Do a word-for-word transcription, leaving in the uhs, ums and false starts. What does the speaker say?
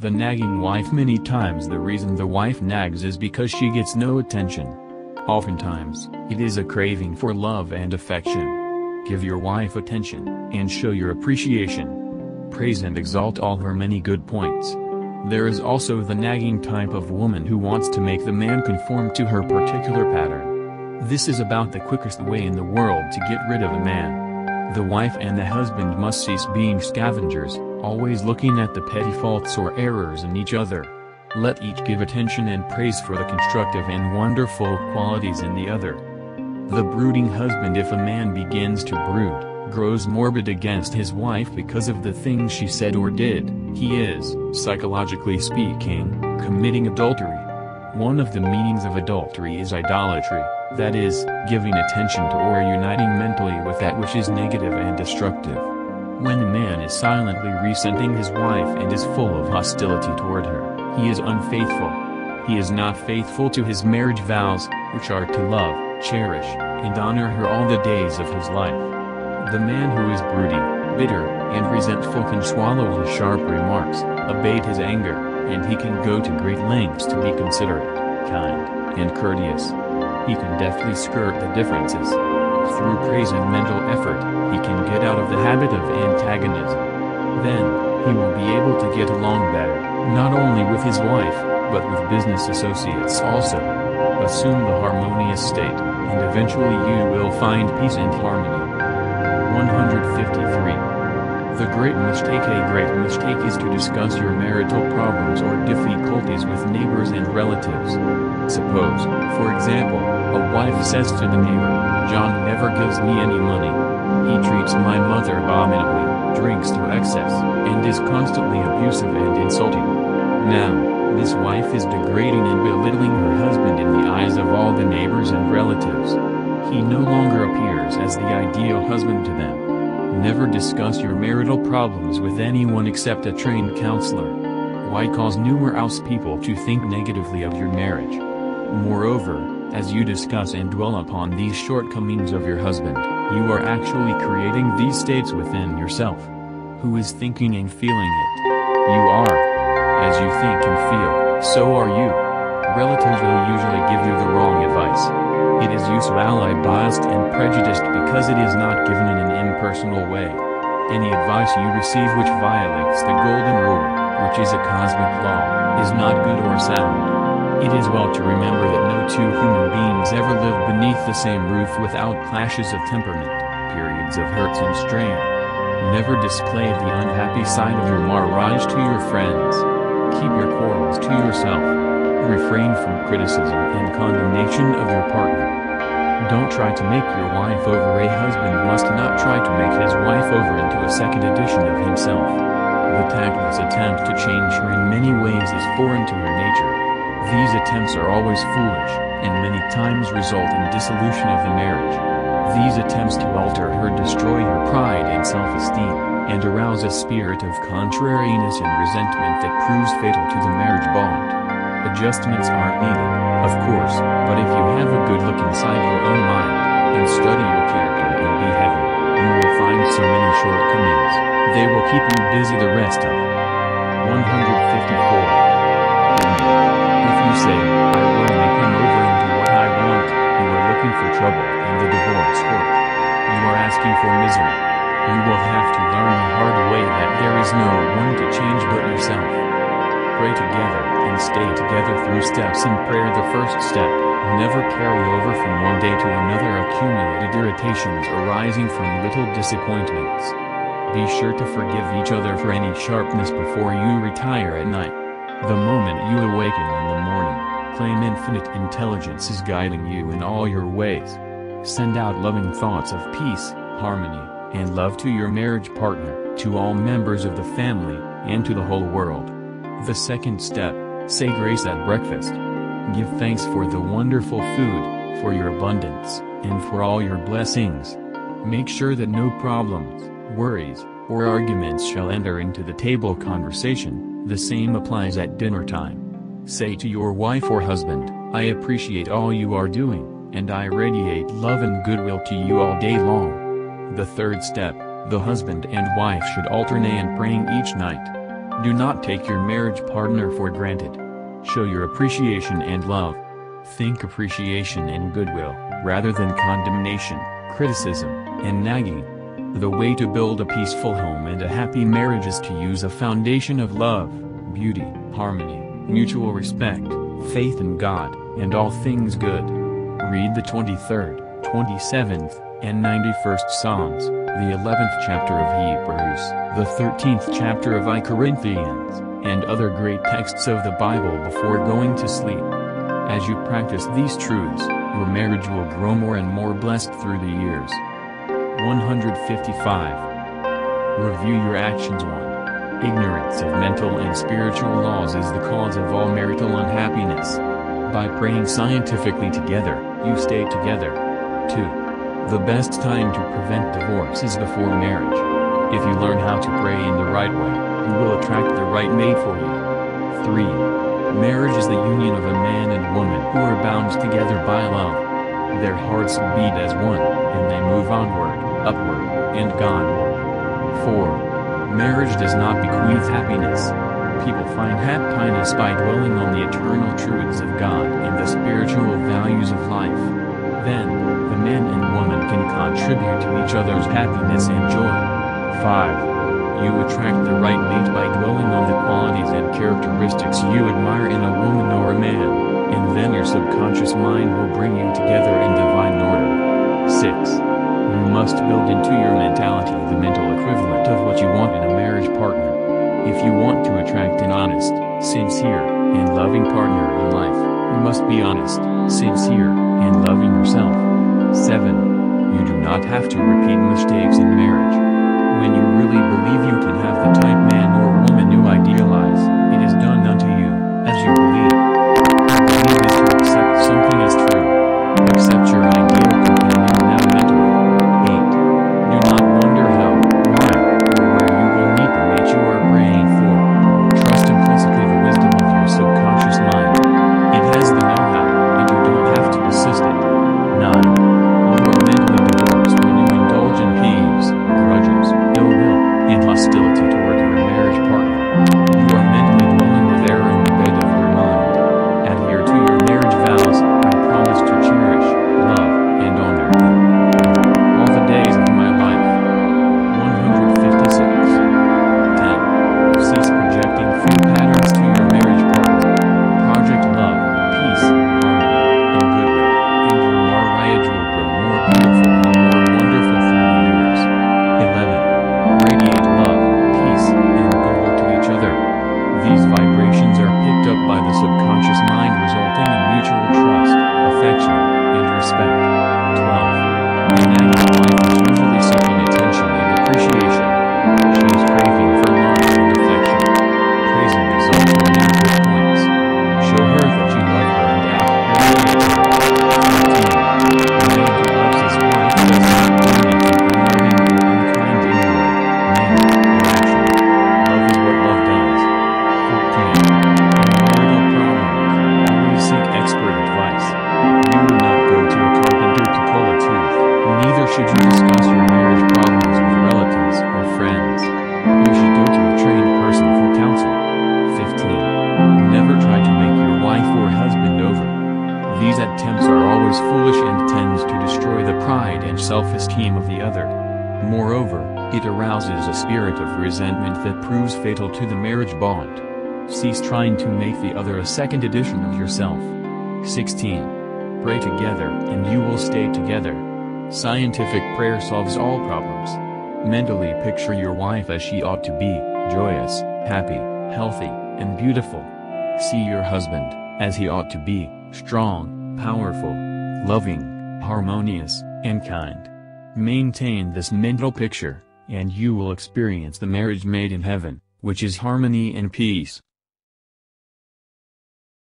The nagging wife. Many times the reason the wife nags is because she gets no attention. Oftentimes, it is a craving for love and affection. Give your wife attention, and show your appreciation. Praise and exalt all her many good points. There is also the nagging type of woman who wants to make the man conform to her particular pattern. This is about the quickest way in the world to get rid of a man. The wife and the husband must cease being scavengers, always looking at the petty faults or errors in each other. Let each give attention and praise for the constructive and wonderful qualities in the other. The brooding husband. If a man begins to brood, grows morbid against his wife because of the things she said or did, he is, psychologically speaking, committing adultery. One of the meanings of adultery is idolatry, that is, giving attention to or uniting mentally with that which is negative and destructive. When a man is silently resenting his wife and is full of hostility toward her, he is unfaithful. He is not faithful to his marriage vows, which are to love, cherish, and honor her all the days of his life. The man who is broody, bitter, and resentful can swallow his sharp remarks, abate his anger, and he can go to great lengths to be considerate, kind, and courteous. He can deftly skirt the differences. Through praise and mental effort, he can get out of the habit of antagonism. Then, he will be able to get along better, not only with his wife, but with business associates also. Assume the harmonious state, and eventually you will find peace and harmony. one hundred fifty-three. The great mistake. A great mistake is to discuss your marital problems or difficulties with neighbors and relatives. Suppose, for example, a wife says to the neighbor, "John never gives me any money. He treats my mother abominably, drinks to excess, and is constantly abusive and insulting." Now, this wife is degrading and belittling her husband in the eyes of all the neighbors and relatives. He no longer appears as the ideal husband to them. Never discuss your marital problems with anyone except a trained counselor. Why cause numerous people to think negatively of your marriage? Moreover, as you discuss and dwell upon these shortcomings of your husband, you are actually creating these states within yourself. Who is thinking and feeling it? You are. As you think and feel, so are you. Relatives will usually give you the wrong advice. It is usually biased and prejudiced because it is not given in an impersonal way. Any advice you receive which violates the golden rule, which is a cosmic law, is not good or sound. It is well to remember that no two human beings ever live beneath the same roof without clashes of temperament, periods of hurts and strain. Never display the unhappy side of your marriage to your friends. Keep your quarrels to yourself. Refrain from criticism and condemnation of your partner. Don't try to make your wife over. A husband must not try to make his wife over into a second edition of himself. The tactless attempt to change her in many ways is foreign to her nature. These attempts are always foolish, and many times result in dissolution of the marriage. These attempts to alter her destroy her pride and self-esteem, and arouse a spirit of contrariness and resentment that proves fatal to the marriage bond. Adjustments are needed, of course, but if you have a good look inside your own mind, and study your character and behavior, you will find so many shortcomings, they will keep you busy the rest of it. one hundred fifty-four. You say, "I will make him over into what I want," you are looking for trouble and the divorce work. You are asking for misery. You will have to learn the hard way that there is no one to change but yourself. Pray together and stay together through steps in prayer. The first step, never carry over from one day to another accumulated irritations arising from little disappointments. Be sure to forgive each other for any sharpness before you retire at night. The moment you awaken in the morning, claim infinite intelligence is guiding you in all your ways. Send out loving thoughts of peace, harmony, and love to your marriage partner, to all members of the family, and to the whole world. The second step, say grace at breakfast. Give thanks for the wonderful food, for your abundance, and for all your blessings. Make sure that no problems, worries, or arguments shall enter into the table conversation. The same applies at dinner time. Say to your wife or husband, "I appreciate all you are doing, and I radiate love and goodwill to you all day long." The third step, the husband and wife should alternate in praying each night. Do not take your marriage partner for granted. Show your appreciation and love. Think appreciation and goodwill, rather than condemnation, criticism, and nagging. The way to build a peaceful home and a happy marriage is to use a foundation of love, beauty, harmony, mutual respect, faith in God, and all things good. Read the twenty-third, twenty-seventh, and ninety-first Psalms, the eleventh chapter of Hebrews, the thirteenth chapter of First Corinthians, and other great texts of the Bible before going to sleep. As you practice these truths, your marriage will grow more and more blessed through the years. one hundred fifty-five. Review your actions. one. Ignorance of mental and spiritual laws is the cause of all marital unhappiness. By praying scientifically together, you stay together. two. The best time to prevent divorce is before marriage. If you learn how to pray in the right way, you will attract the right mate for you. three. Marriage is the union of a man and woman who are bound together by love. Their hearts beat as one, and they move onward, upward, and Godward. four. Marriage does not bequeath happiness. People find happiness by dwelling on the eternal truths of God and the spiritual values of life. Then, the man and woman can contribute to each other's happiness and joy. five. You attract the right mate by dwelling on the qualities and characteristics you admire in a woman or a man, and then your subconscious mind will bring you together in divine order. six. You must build into your mentality the mental equivalent of what you want in a marriage partner. If you want to attract an honest, sincere, and loving partner in life, you must be honest, sincere, and loving yourself. seven. You do not have to repeat mistakes in marriage. When you really believe you can have the type man or woman you idealize, it is done unto you, as you believe. Believe is to accept something as true. Accept your ideal companion now mentally. Fatal to the marriage bond. Cease trying to make the other a second edition of yourself. sixteen. Pray together and you will stay together. Scientific prayer solves all problems. Mentally picture your wife as she ought to be, joyous, happy, healthy, and beautiful. See your husband, as he ought to be, strong, powerful, loving, harmonious, and kind. Maintain this mental picture, and you will experience the marriage made in heaven, which is harmony and peace.